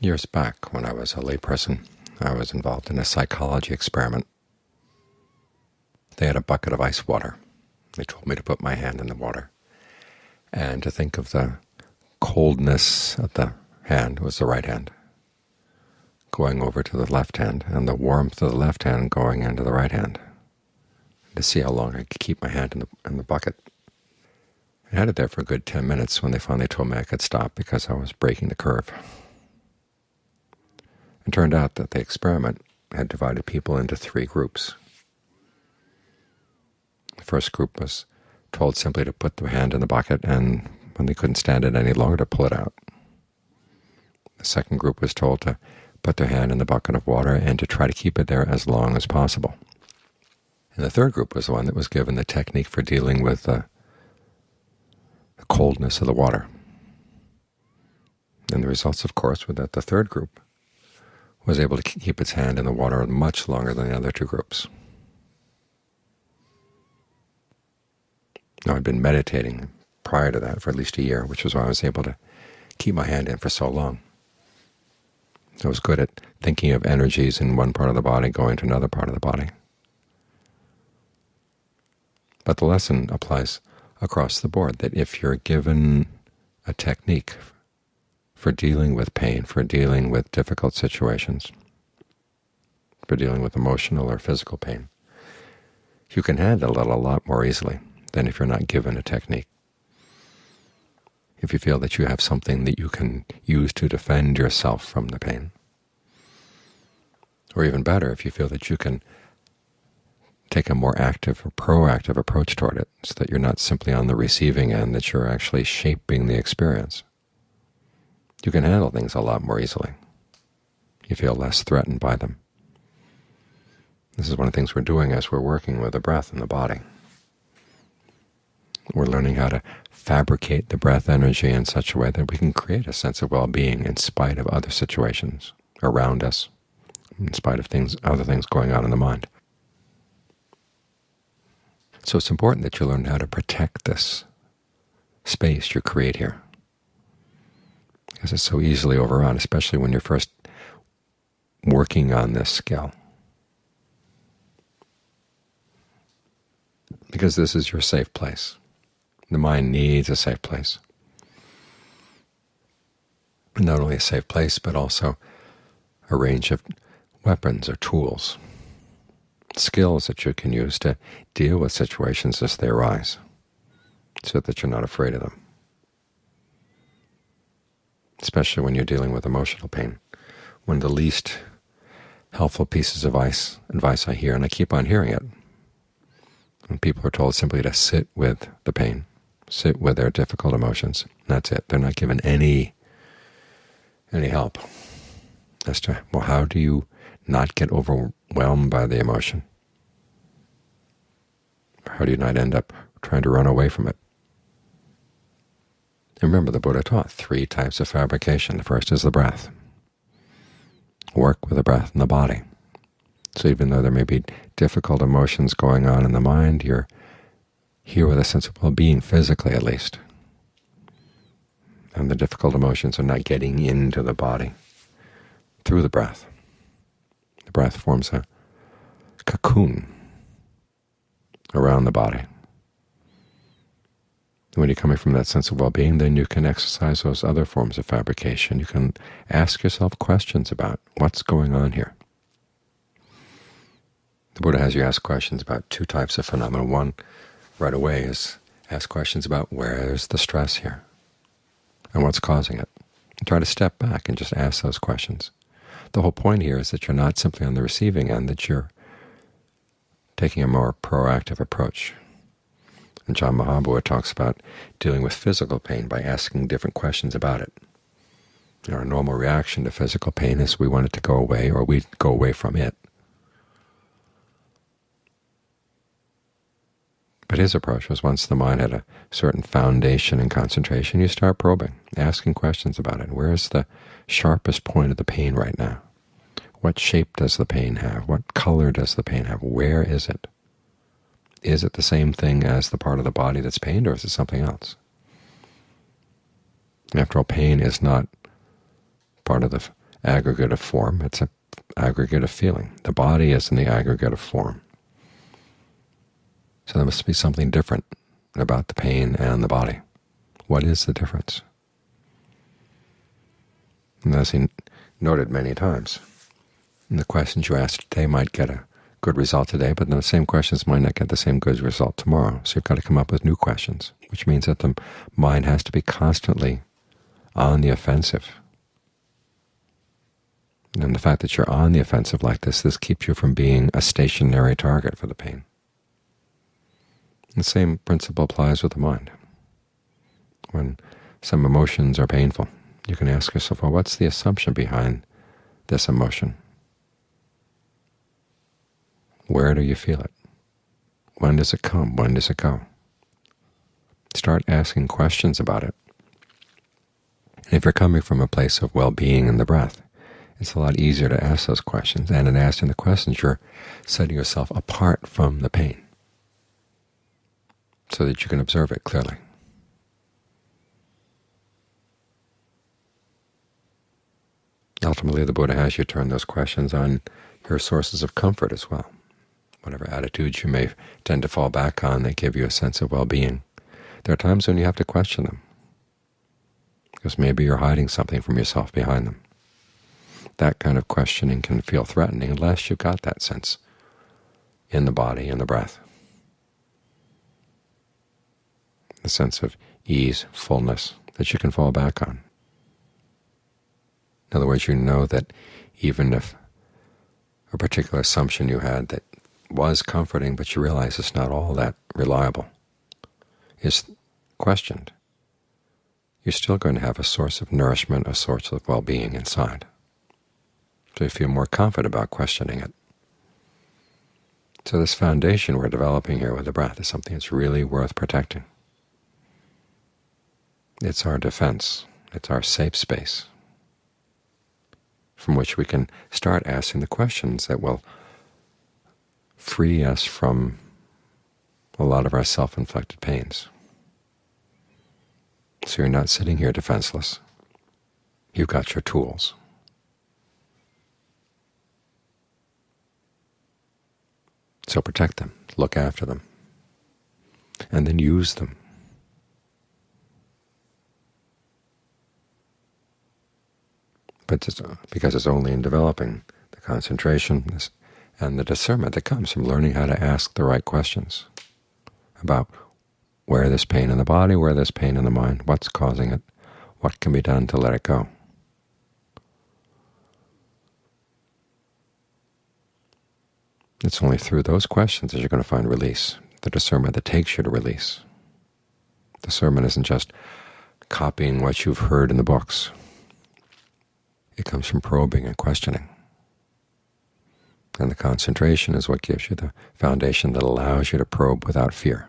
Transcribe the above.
Years back, when I was a layperson, I was involved in a psychology experiment. They had a bucket of ice water. They told me to put my hand in the water and to think of the coldness of the hand. It was the right hand going over to the left hand, and the warmth of the left hand going into the right hand, to see how long I could keep my hand in the bucket. I had it there for a good 10 minutes when they finally told me I could stop because I was breaking the curve. It turned out that the experiment had divided people into three groups. The first group was told simply to put their hand in the bucket, and when they couldn't stand it any longer, to pull it out. The second group was told to put their hand in the bucket of water and to try to keep it there as long as possible. And the third group was the one that was given the technique for dealing with the coldness of the water. And the results, of course, were that the third group was able to keep its hand in the water much longer than the other two groups. Now, I'd been meditating prior to that for at least a year, which was why I was able to keep my hand in for so long. I was good at thinking of energies in one part of the body going to another part of the body. But the lesson applies across the board, that if you're given a technique for dealing with pain, for dealing with difficult situations, for dealing with emotional or physical pain, you can handle it a lot more easily than if you're not given a technique. If you feel that you have something that you can use to defend yourself from the pain, or even better, if you feel that you can take a more active or proactive approach toward it, so that you're not simply on the receiving end, that you're actually shaping the experience, you can handle things a lot more easily. You feel less threatened by them. This is one of the things we're doing as we're working with the breath and the body. We're learning how to fabricate the breath energy in such a way that we can create a sense of well-being in spite of other situations around us, in spite of other things going on in the mind. So it's important that you learn how to protect this space you create here, because it's so easily overrun, especially when you're first working on this skill. Because this is your safe place. The mind needs a safe place. And not only a safe place, but also a range of weapons or tools, skills that you can use to deal with situations as they arise, so that you're not afraid of them. Especially when you're dealing with emotional pain. One of the least helpful pieces of advice I hear, and I keep on hearing it, when people are told simply to sit with the pain, sit with their difficult emotions, that's it. They're not given any help as to, well, how do you not get overwhelmed by the emotion? How do you not end up trying to run away from it? And remember, the Buddha taught three types of fabrication. The first is the breath. Work with the breath and the body. So even though there may be difficult emotions going on in the mind, you're here with a sense of well-being, physically at least. And the difficult emotions are not getting into the body through the breath. The breath forms a cocoon around the body. When you're coming from that sense of well-being, then you can exercise those other forms of fabrication. You can ask yourself questions about what's going on here. The Buddha has you ask questions about two types of phenomena. One, right away, is ask questions about where is the stress here and what's causing it. And try to step back and just ask those questions. The whole point here is that you're not simply on the receiving end, that you're taking a more proactive approach. And John Mahabhu talks about dealing with physical pain by asking different questions about it. Our normal reaction to physical pain is we want it to go away, or we go away from it. But his approach was, once the mind had a certain foundation and concentration, you start probing, asking questions about it. Where is the sharpest point of the pain right now? What shape does the pain have? What color does the pain have? Where is it? Is it the same thing as the part of the body that's pained, or is it something else? After all, pain is not part of the aggregate of form, it's an aggregate of feeling. The body is in the aggregate of form. So there must be something different about the pain and the body. What is the difference? And as he noted many times, the questions you ask today might get a good result today, but the same questions might not get the same good result tomorrow. So you've got to come up with new questions, which means that the mind has to be constantly on the offensive. And the fact that you're on the offensive like this keeps you from being a stationary target for the pain. The same principle applies with the mind. When some emotions are painful, you can ask yourself, well, what's the assumption behind this emotion? Where do you feel it? When does it come? When does it go? Start asking questions about it. And if you're coming from a place of well-being in the breath, it's a lot easier to ask those questions. And in asking the questions, you're setting yourself apart from the pain so that you can observe it clearly. Ultimately, the Buddha has you turn those questions on your sources of comfort as well. Whatever attitudes you may tend to fall back on, they give you a sense of well-being. There are times when you have to question them, because maybe you're hiding something from yourself behind them. That kind of questioning can feel threatening unless you've got that sense in the body, in the breath. The sense of ease, fullness, that you can fall back on. In other words, you know that even if a particular assumption you had that was comforting, but you realize it's not all that reliable, is questioned, you're still going to have a source of nourishment, a source of well-being inside. So you feel more confident about questioning it. So this foundation we're developing here with the breath is something that's really worth protecting. It's our defense. It's our safe space from which we can start asking the questions that will free us from a lot of our self-inflicted pains. So you're not sitting here defenseless. You've got your tools. So protect them, look after them, and then use them. But because it's only in developing the concentration and the discernment that comes from learning how to ask the right questions about where there's pain in the body, where there's pain in the mind, what's causing it, what can be done to let it go. It's only through those questions that you're going to find release, the discernment that takes you to release. Discernment isn't just copying what you've heard in the books. It comes from probing and questioning. And the concentration is what gives you the foundation that allows you to probe without fear.